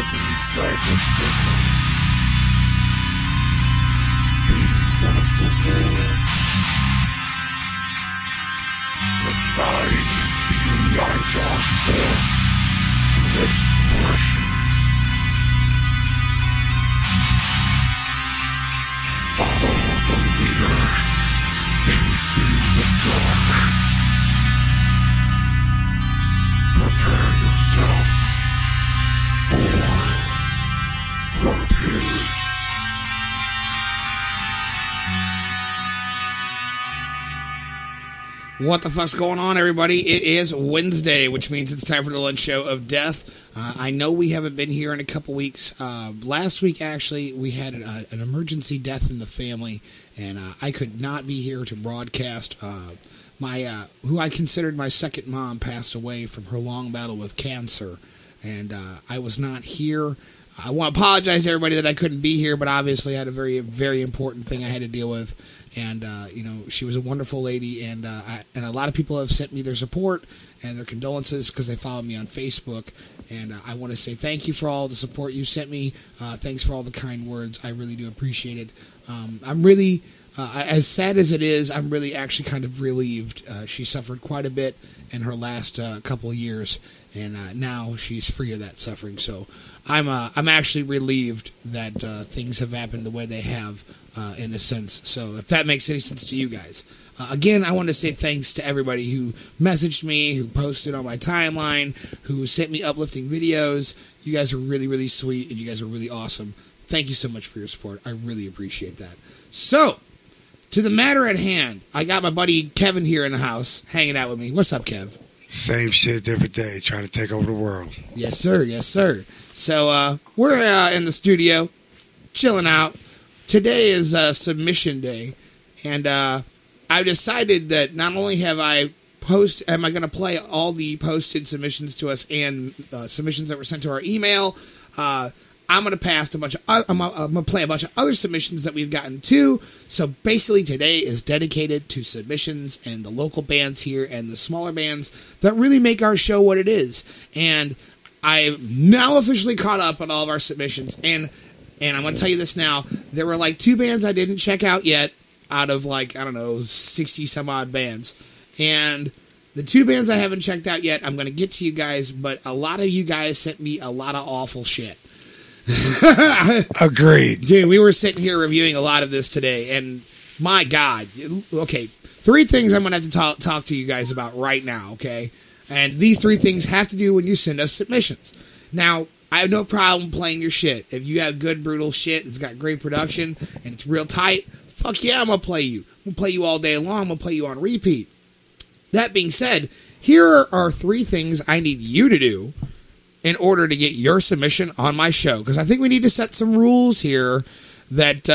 to the Insider's Circle. Be one of the wolves. Decide to unite ourselves through expression. Follow the leader into the dark. Prepare yourself for the pit. What the fuck's going on, everybody? It is Wednesday, which means it's time for the Lunch Show of Death. I know we haven't been here in a couple weeks. Last week, actually, we had an emergency death in the family, and I could not be here to broadcast. My who I considered my second mom passed away from her long battle with cancer, and I was not here. I want to apologize to everybody that I couldn't be here, but obviously I had a very, very important thing I had to deal with. And, you know, she was a wonderful lady, and and a lot of people have sent me their support and their condolences because they followed me on Facebook. And I want to say thank you for all the support you sent me. Thanks for all the kind words. I really do appreciate it. I'm really, as sad as it is, I'm really actually kind of relieved. She suffered quite a bit in her last couple of years, and now she's free of that suffering. So I'm actually relieved that things have happened the way they have. In a sense, so if that makes any sense to you guys. Again, I want to say thanks to everybody who messaged me, who posted on my timeline, who sent me uplifting videos. You guys are really, really sweet, and you guys are really awesome. Thank you so much for your support. I really appreciate that. So, to the matter at hand, I got my buddy Kevin here in the house, hanging out with me. What's up, Kev? Same shit, different day, trying to take over the world. Yes, sir. Yes, sir. So, we're in the studio, chilling out. Today is submission day, and I've decided that not only have I am I going to play all the posted submissions to us and submissions that were sent to our email. I'm going to I'm going to play a bunch of other submissions that we've gotten too. So basically, today is dedicated to submissions and the local bands here and the smaller bands that really make our show what it is. And I've now officially caught up on all of our submissions. And I'm going to tell you this now, there were like 2 bands I didn't check out yet out of like, I don't know, 60-some-odd bands. And the 2 bands I haven't checked out yet, I'm going to get to you guys, but a lot of you guys sent me a lot of awful shit. Agreed. Dude, we were sitting here reviewing a lot of this today, and my God. Okay, 3 things I'm going to have to talk to you guys about right now, okay? And these 3 things have to do when you send us submissions. Now, I have no problem playing your shit. If you have good, brutal shit that's got great production and it's real tight, fuck yeah, I'm going to play you. I'm going to play you all day long. I'm going to play you on repeat. That being said, here are 3 things I need you to do in order to get your submission on my show. Because I think we need to set some rules here that...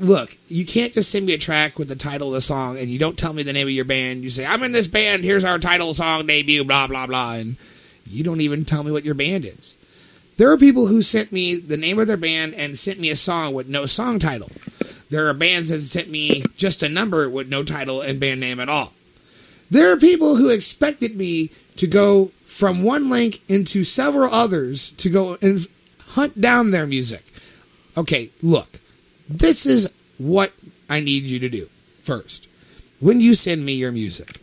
look, you can't just send me a track with the title of the song and you don't tell me the name of your band. You say, I'm in this band, here's our title song debut, blah, blah, blah, and... You don't even tell me what your band is. There are people who sent me the name of their band and sent me a song with no song title. There are bands that sent me just a number with no title and band name at all. There are people who expected me to go from one link into several others to go and hunt down their music. Okay, look. This is what I need you to do first. When you send me your music,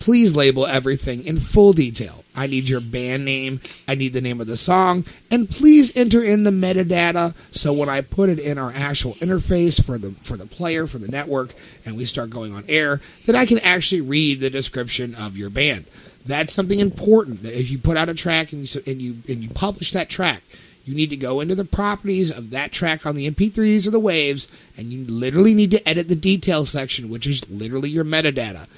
please label everything in full detail. I need your band name, I need the name of the song, and please enter in the metadata so when I put it in our actual interface for the player, for the network, and we start going on air, that I can actually read the description of your band. That's something important. That if you put out a track and you publish that track, you need to go into the properties of that track on the MP3s or the waves, and you literally need to edit the detail section, which is literally your metadata.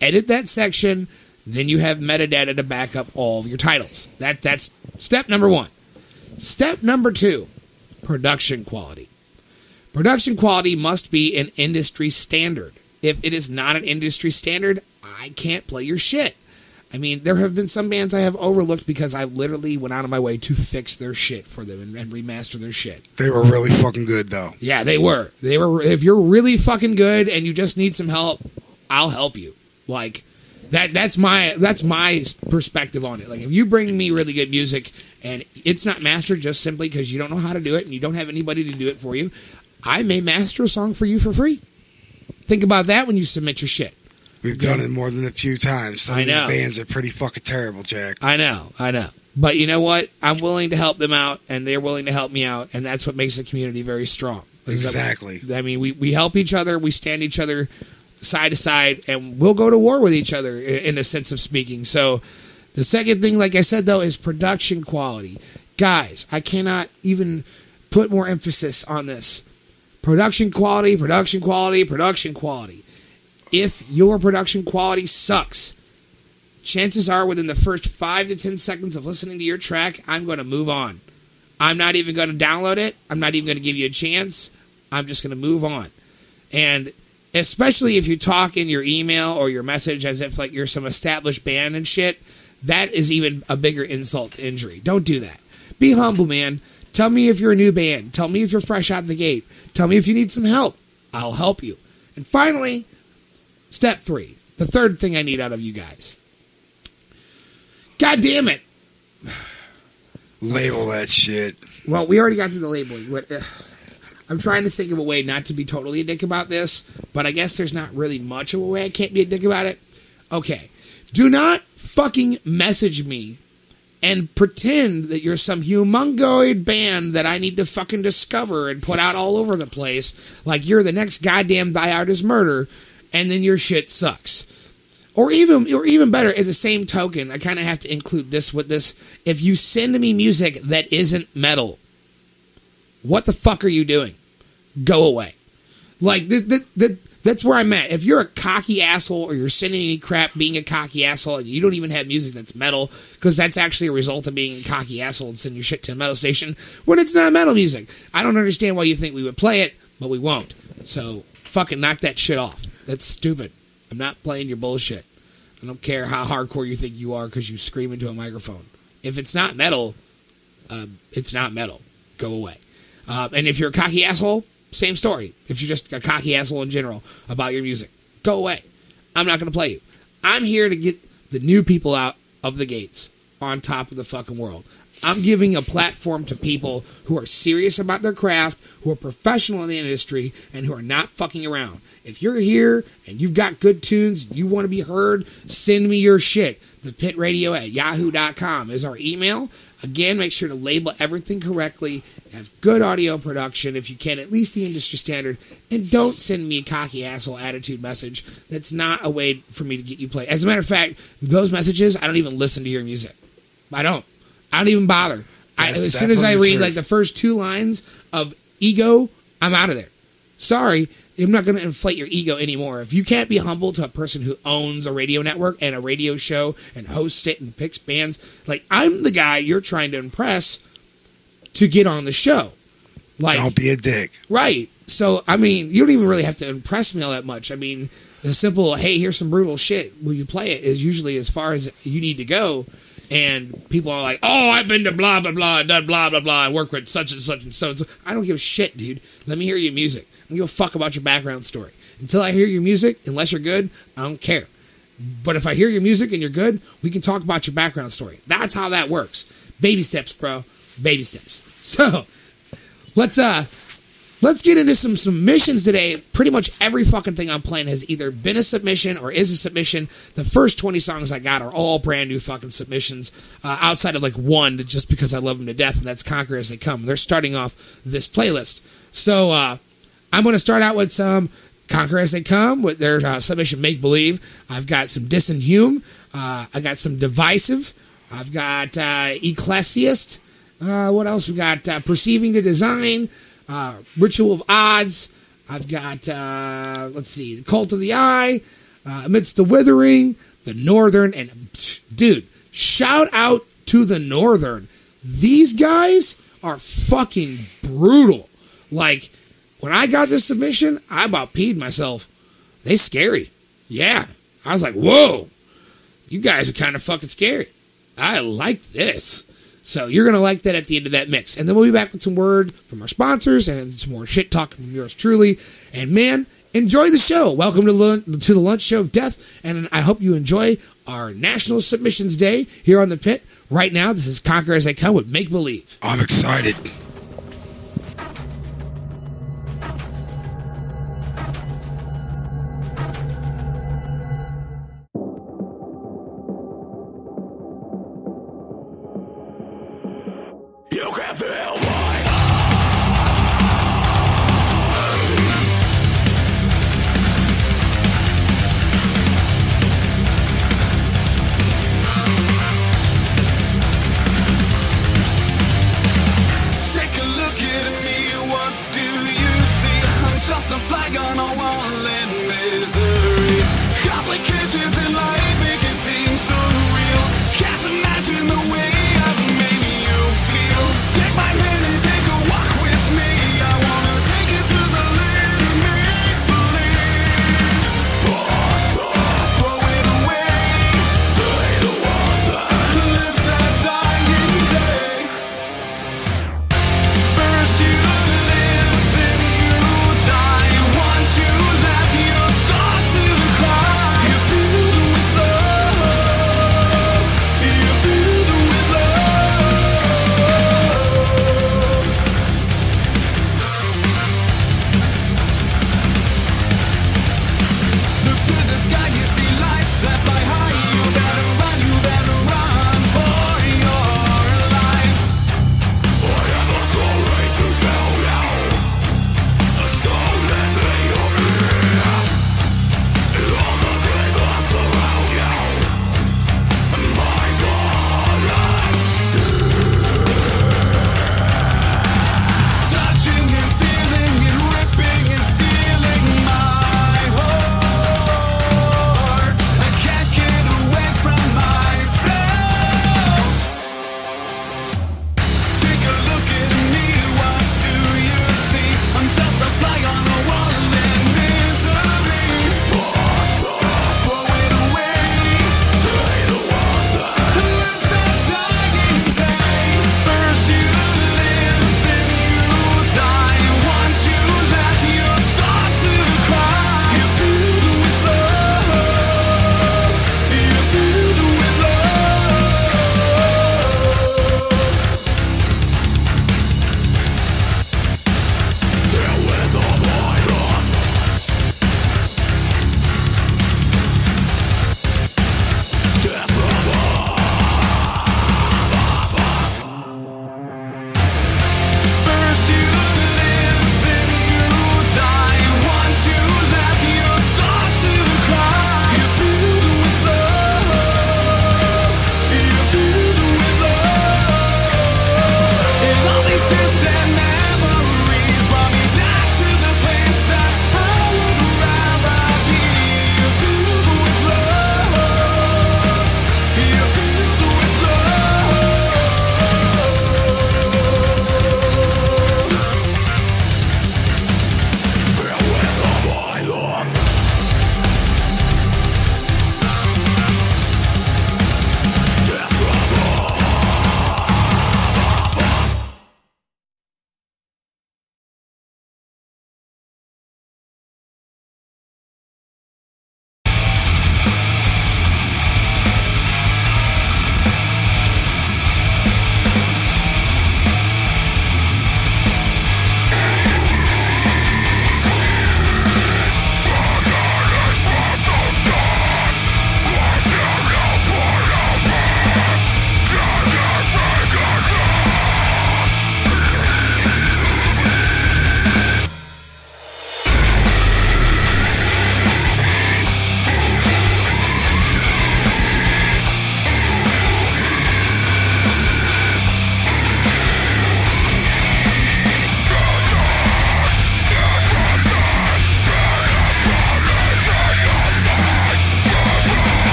Edit that section, then you have metadata to back up all of your titles. That's step number 1. Step number 2, production quality. Production quality must be an industry standard. If it is not an industry standard, I can't play your shit. I mean, there have been some bands I have overlooked because I literally went out of my way to fix their shit for them and remaster their shit. They were really fucking good, though. Yeah, they were. If you're really fucking good and you just need some help, I'll help you. Like, that's my perspective on it. Like, if you bring me really good music and it's not mastered just simply because you don't know how to do it and you don't have anybody to do it for you, I may master a song for you for free. Think about that when you submit your shit. We've done it more than a few times. Some of these bands are pretty fucking terrible, Jack. I know. But you know what? I'm willing to help them out, and they're willing to help me out, and that's what makes the community very strong. Exactly. I mean, we help each other, we stand each other side to side, and we'll go to war with each other in a sense of speaking. So the second thing, like I said, though, is production quality. Guys, I cannot even put more emphasis on this. Production quality. If your production quality sucks, chances are within the first 5 to 10 seconds of listening to your track, I'm going to move on. I'm not even going to download it. I'm not even going to give you a chance. I'm just going to move on. And especially if you talk in your email or your message as if like you're some established band and shit, that is even a bigger insult to injury. Don't do that. Be humble, man. Tell me if you're a new band. Tell me if you're fresh out the gate. Tell me if you need some help. I'll help you. And finally, step 3, the third thing I need out of you guys. God damn it. Label that shit. Well, we already got to the labeling. But, I'm trying to think of a way not to be totally a dick about this, but I guess there's not really much of a way I can't be a dick about it. Okay. Do not fucking message me and pretend that you're some humongoid band that I need to fucking discover and put out all over the place like you're the next goddamn Thy Art Is Murder, and then your shit sucks. Or even better, at the same token, I kind of have to include this with this. If you send me music that isn't metal, what the fuck are you doing? Go away. Like, that's where I'm at. If you're a cocky asshole or you're sending me crap being a cocky asshole and you don't even have music that's metal, because that's actually a result of being a cocky asshole and sending your shit to a metal station when it's not metal music. I don't understand why you think we would play it, but we won't. So fucking knock that shit off. That's stupid. I'm not playing your bullshit. I don't care how hardcore you think you are because you scream into a microphone. If it's not metal, it's not metal. Go away. And if you're a cocky asshole, same story. If you're just a cocky asshole in general about your music, go away. I'm not going to play you. I'm here to get the new people out of the gates on top of the fucking world. I'm giving a platform to people who are serious about their craft, who are professional in the industry, and who are not fucking around. If you're here and you've got good tunes, you want to be heard, send me your shit. thepitradio@yahoo.com is our email. Again, make sure to label everything correctly. Have good audio production, if you can, at least the industry standard. And don't send me a cocky asshole attitude message. That's not a way for me to get you played. As a matter of fact, those messages, I don't even listen to your music. I don't even bother. As soon as I read like the first 2 lines of ego, I'm out of there. Sorry, I'm not going to inflate your ego anymore. If you can't be humble to a person who owns a radio network and a radio show and hosts it and picks bands, like I'm the guy you're trying to impress to get on the show. Like, don't be a dick. Right. So, I mean, you don't even really have to impress me all that much. I mean, the simple, hey, here's some brutal shit, will you play it, is usually as far as you need to go. And people are like, oh, I've been to blah, blah, blah, and done blah, blah, blah, and worked with such and such and so and so. I don't give a shit, dude. Let me hear your music. I don't give a fuck about your background story. Until I hear your music, unless you're good, I don't care. But if I hear your music and you're good, we can talk about your background story. That's how that works. Baby steps, bro. Baby steps. So, let's get into some submissions today. Pretty much every fucking thing I'm playing has either been a submission or is a submission. The first 20 songs I got are all brand new fucking submissions, outside of like one, just because I love them to death, and that's Conquer As They Come. They're starting off this playlist. So I'm going to start out with some Conquer As They Come with their submission Make Believe. I've got some Disinhume. I got some Divisive. I've got Ecclesiast. What else we got? Perceiving the Design. Ritual of Odds. I've got, the Cult of the Eye, Amidst the Withering, the Northern, and, dude, shout out to the Northern. These guys are fucking brutal. Like, when I got this submission, I about peed myself. They scary. Yeah. I was like, whoa, you guys are kind of fucking scary. I like this. So you're going to like that at the end of that mix. And then we'll be back with some word from our sponsors and some more shit talk from yours truly. And man, enjoy the show. Welcome to the Lunch Show of Death. And I hope you enjoy our National Submissions Day here on The Pit. Right now, this is Conquer As They Come with Make Believe. I'm excited.